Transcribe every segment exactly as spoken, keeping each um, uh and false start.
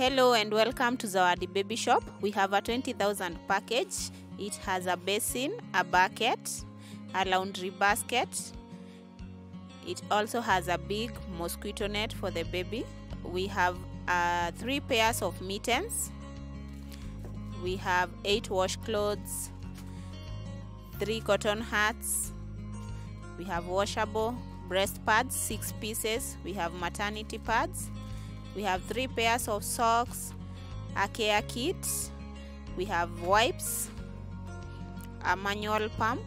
Hello and welcome to Zawadi Baby Shop. We have a twenty thousand package. It has a basin, a bucket, a laundry basket. It also has a big mosquito net for the baby. We have uh, three pairs of mittens. We have eight washcloths, three cotton hats. We have washable breast pads, six pieces. We have maternity pads. We have three pairs of socks, a care kit. We have wipes, a manual pump,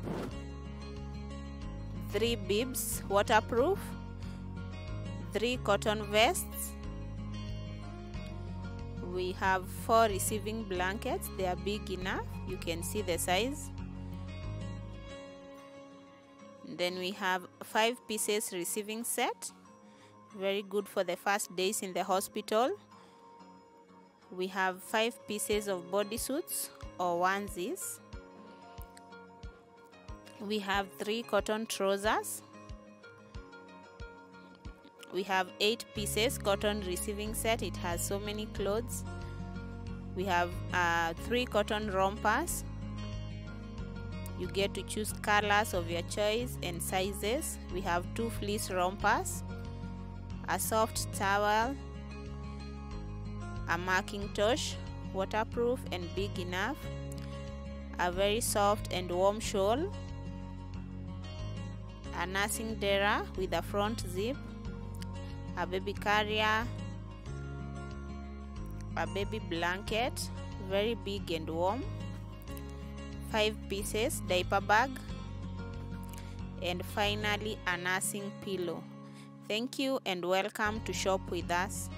three bibs, waterproof, three cotton vests. We have four receiving blankets. They are big enough. You can see the size. Then we have five pieces receiving set. Very good for the first days in the hospital. We have five pieces of bodysuits or onesies. We have three cotton trousers. We have eight pieces cotton receiving set. It has so many clothes. We have uh, three cotton rompers. You get to choose colors of your choice and sizes. We have two fleece rompers, a soft towel, a Mackintosh, waterproof and big enough, a very soft and warm shawl, a nursing dera with a front zip, a baby carrier, a baby blanket, very big and warm, five pieces diaper bag, and finally a nursing pillow. Thank you and welcome to shop with us.